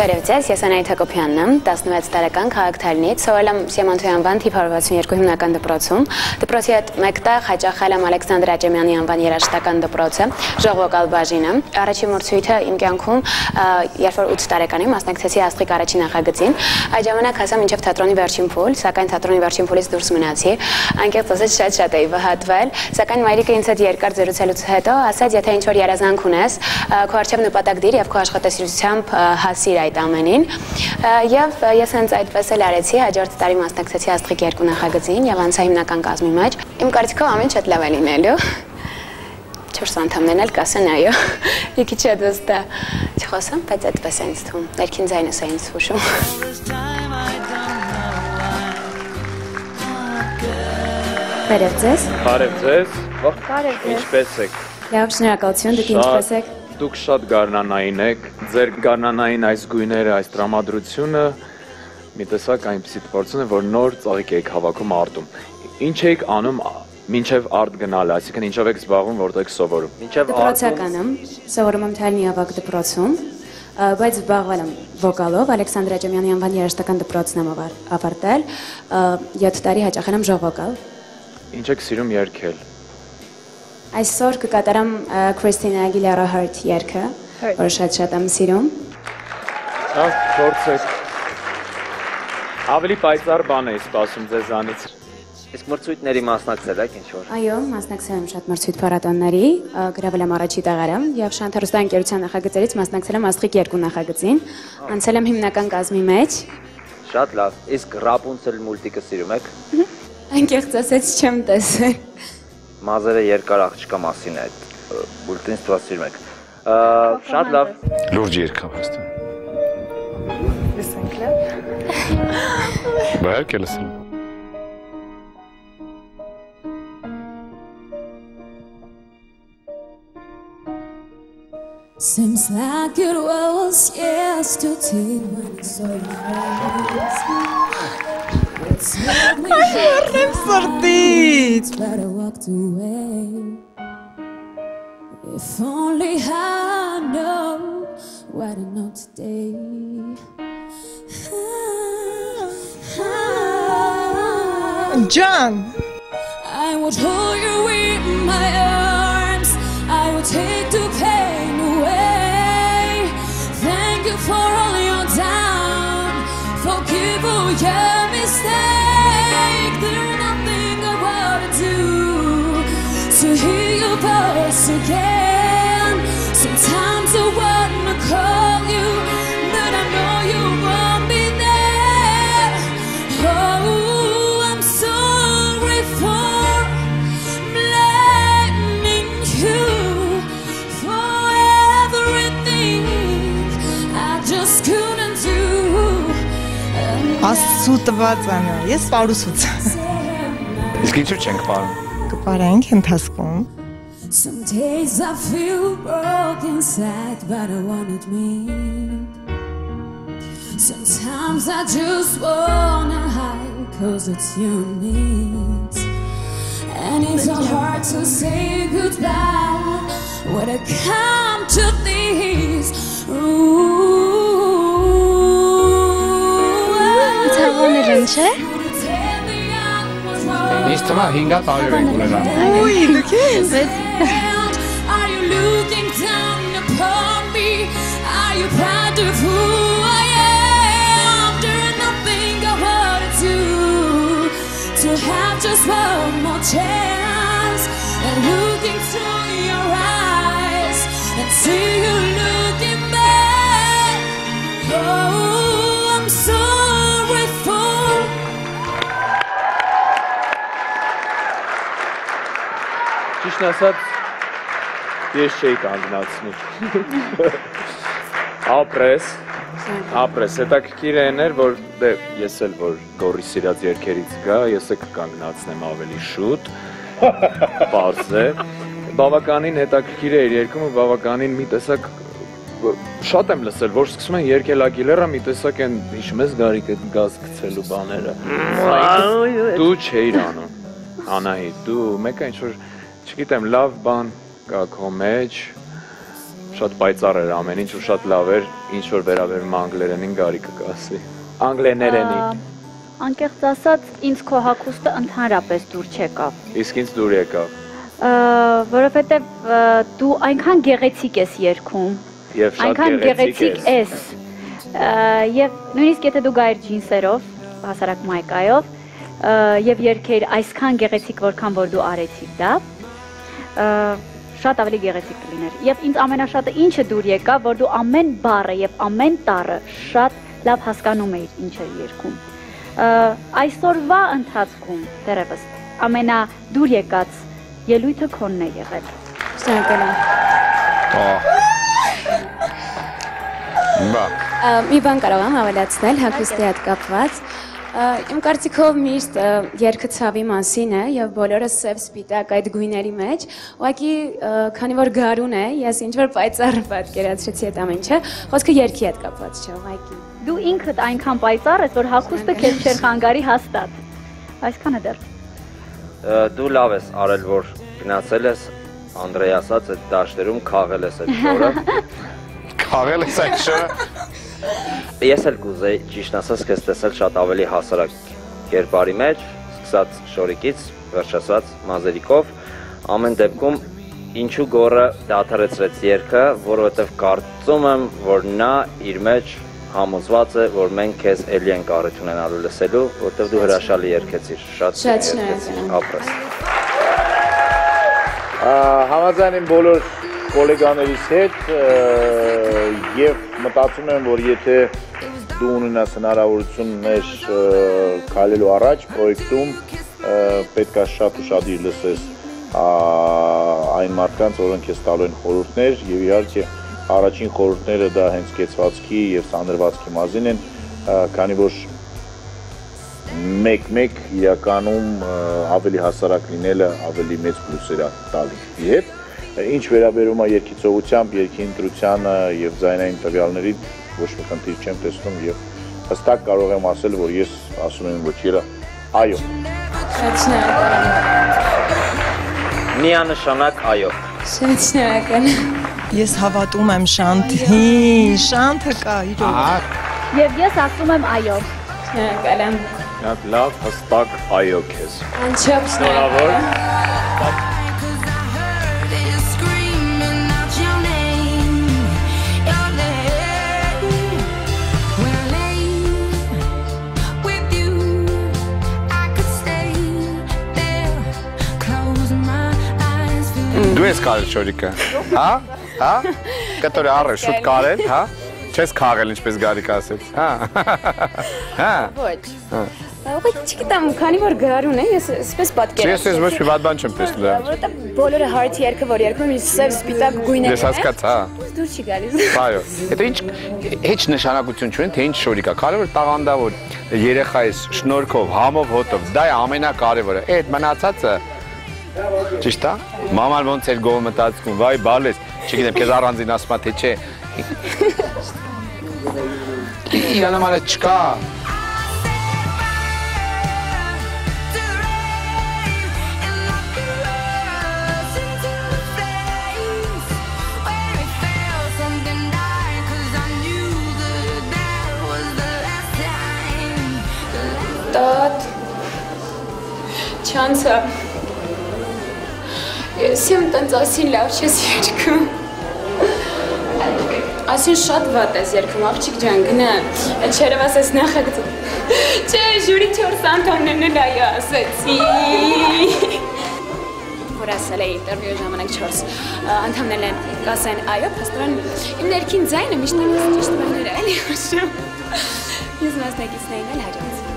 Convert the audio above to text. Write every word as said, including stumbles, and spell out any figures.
Բարևձեզ, ես Անահիտ Հակոբյանն եմ, տասնվեց տարեկան քաղաքացիից, սովորել եմ Սիամանթոյի անվան թիվ հարյուր վաթսուներկու հիմնական դպրոցում, դպրոցի հետ մեկտեղ հաճախել եմ Ալեքսանդր Աճեմյանի անվան երաժշտական դպրոցը, ժող վոկալ բաժինը, առաջին մրցույթը իմ կյանքում երբ որ ութ տարեկան եմ, մասնակցեցի Աստղիկ առաջին նախագծին, այդ ժամանակ հասա մինչև թատրոնի վերջին փուլ, սակայն թատրոնի վերջին փուլից դուրս մնացի, անկեղծ ասած շատ-շատ էի վհատվել, սակայն մայրիկը ինձ հետ երկար զրուցելուց հետո ասաց, եթե ինչ-որ երազանք ունես, քո առջև նպատակ դիր և քո աշխատասիրությամբ հասիր այդ ամենին և ես հենց այդպես էլ արեցի, հաջորդ տարի մասնակցեցի Աստղիկ երկու նախագծին և անցա հիմնական կազմի մեջ, իմ կարծիքով ամեն շատ լավ է լինելու, չորս անդամներն էլ կասեն այո, մի քիչ է դստա, չխոսեմ, բայց այդպես է ինձ թվում, ներքին ձայնս է ինձ հուշում։ Բարև ձեզ։ Բարև ձեզ։ Բարև ձեզ։ Ինչպես եք։ Լավ, շնորհակալություն, դուք ինչպես եք։ Դուք շատ գարնանային եք, ձեր գարնանային այս գույները, այս տրամադրությունը մի տեսակ այնպիսի տպորություն է, որ նոր ծաղիկ եք հավաքում արտում։ Ինչ եք անում մինչև արտ գնալը, այսինքն ինչով եք զբաղվում, որտեղ եք սովորում։ Դպրոցական եմ, սովորում եմ Թալնի ավագ դպրոցում, բայց զբաղվել եմ վոկալով, Ալեքսանդր Աճեմյանի անվան երաժշտական դպրոցն եմ ավարտել, յոթ տարի հաճախել եմ ժող վոկալ։ Ինչ եք սիրում երգել։ Այսօր կկատարեմ Քրիստինա Ագիլերա Hurt երգը, որը շատ-շատ եմ սիրում։ Լավ, փորձեք։ Ավելի պայծառ բան էի սպասում ձեզանից։ Իսկ մրցույթների մասնակցել եք ինչ-որ։ Այո, մասնակցել եմ շատ մրցույթ փառատոների, գրավել եմ առաջին տեղերը և Շանթ հեռուստաընկերության նախագծերից մասնակցել եմ Աստղիկ երկու նախագծին, անցել եմ հիմնական կազմի մեջ։ Շատ լավ։ Իսկ Ռապունցել մուլտիկը սիրում եք։ Անկեղծ ասած չեմ տեսել։ Մազերը երկար աղջկա մասին է այդ, բուլտին ստուասիրում եք։ Շատ լավ։ Լուրջ երկավ հաստան։ Լսենք լավ։ Բայք է լսում։ Seems like it was yesterday when I saw your face. Այս հեռնեմ սրտից։ Ջան։ Աստծուտված անա, ես պարուսուց։ Իսկ ինչու չենք պարում։ Կպարենք ենթասկում։ Չէ։ Ես թվա հինգա տարիվ ենք ունենան։ Ուի, դուք ես։ Չիշն ասաց, ես չէի կանգնացնի, ապրես, ապրես, հետաքրքիր էներ, որ ես էլ, որ գորի սիրած երկերից գա, ես եք կանգնացնեմ ավելի շուտ, պարզ է, բավականին հետաքրքիր է իր երկում ու բավականին մի տեսակ, շատ եմ լսել, որ սկսում են երկել Ագիլերա, մի տեսակ են հիշում ես գարիք էդ գազ գցելու բաները, դու չէիր անում, Անահիտ, դու մեկը ինչ-որ չգիտեմ լավ բան կա քո մեջ, շատ պայծառ էր ամեն ինչ ու շատ լավ էր, ինչ որ վերաբերում անգլերենին Գարիկը կասի։ Անգլերենին։ Անկեղծ ասած, ինձ քո հագուստը ընդհանրապես դուր չեկավ։ Իսկ ինձ դուր եկավ։ Որովհետև դու այնքան գեղեցիկ ես երգում։ Եվ շատ գեղեցիկ ես։ Եվ նույնիսկ եթե դու գայր ջինսերով, հասարակ մայկայով, եւ երգեր այսքան գեղեցիկ որքան որ դու արեցիր դա շատ ավելի գեղեցիկ կլիներ եւ ինձ ամենաշատը ինչը դուր եկավ որ դու ամեն բառը եւ ամեն տառը շատ լավ հասկանում էիր ինչ էր երգում այսօրվա ընթացքում դեռևս ամենա դուր եկած ելույթը քոնն է եղել մի բան կարող եմ ավելացնել հագուստի հետ կապված Իմ կարծիքով միշտ երկը ցավի մասին է եւ բոլորը սև սպիտակ այդ գույների մեջ, ուղղակի քանի որ գարուն է, ես ինչ որ պայծառ պատկերացրեցի այդ ամենը, խոսքը երկի հետ կապված չէ, ուղղակի։ Դու ինքդ այնքան պայծառ ես, որ հագուստը քեզ չեր խանգարի հաստատ։ Այսքանը դեռ։ Դու լավ ես արել, որ գնացել ես Անդրեյ ասած այդ դաշտերում քաղել ես այդ շորը։ Քաղել ես այդ շորը։ Ես էլ կուզեի ճիշտ ասած քեզ տեսել շատ ավելի հասարակ կերպարի մեջ, սկսած շորիկից, վերջացած մազերիկով, ամեն դեպքում ինչու գոռը դադարեցրեց երգը, որովհետև կարծում եմ, որ նա իր մեջ համոզված է, որ մենք քեզ էլի ենք առիթ ունենալու լսելու, որտեղ դու հրաշալի երգեցիր, շատ շնորհակալություն, ապրես։ Համաձայն եմ բոլոր Կոլեգաներից հետ և մտածում եմ, որ եթե դու ունենաս հնարավորություններ քայլելու առաջ պրոյեկտում պետք է շատ ու շատիր լսես այն մարդկանց, որոնք ես տալու են խորհուրդներ և իհարկե առաջին խորհուրդները դա հենց կեցվածքի և սանրվածքի մազին են, քանի որ մեկ-մեկ իրականում ավելի հասարակ լինելը ավելի մեծ պլուսեր է տալի հետ Ինչ վերաբերում է երկի ծողությամբ, երկի ընտրությանը և ձայնային տվյալների ոչ մի խնդիր չեմ տեսնում և հստակ կարող եմ ասել, որ ես ասում եմ ոչերը այո։ Միանշանակ այո։ Ես հավատում եմ Շանթին, Շանթը կա իրոք։ Եվ ես ասում եմ այո։ Լավ հստակ այո քեզ։ Անչափ շնորհավոր։ Դու ես կարել շորիկը, հա, հա, կտորի առը շուտ կարել, հա, չես կարել ինչպես գարիկ ասեց, հա, հա, ոչ, ուղղի չգիտամ, քանի որ գարուն է, ես սպես պատկերացրի։ Ես ես ոչ մի վատ բան չեմ տեսնում դա։ Որտե բոլորը հարթ երգը, որ երգում ինձ սև սպիտակ գույներ է։ Ես հասկացա։ Դուր չի գալիս։ Այո։ Եթե ինչ հեչ նշանակություն չունի, թե ինչ շորիկա, կարևոր տաղանդավոր երեխայիս շնորհքով, համով, հոտով, դա է ամենակարևորը։ Այդ մնացածը Ճիշտ է, մաման ոնց էր գողը մտածում, վայ բալ ես, չգիտեմ, քեզ առանձին ասմա թե չէ։ Իրանամարը չկա։ Տատ, չանցա։ Ես եմ տենց ասին լավ չես երկում, ասին շատ վատ ես երկում, աղջիկ ջան, գնա, չերև ասես նախակցում, չէ, ժուրի չորս անդամներն էլ այո ասեցի, որ ասել է ինտերվյու ժամանակ չորս անդամներն են կասեն այո, պաստորան իմ ներքին ձայնը միշտ նույնպես ճիշտ բաներ այլ ուշում, ես մասնակիցներին էլ հաջողեցի։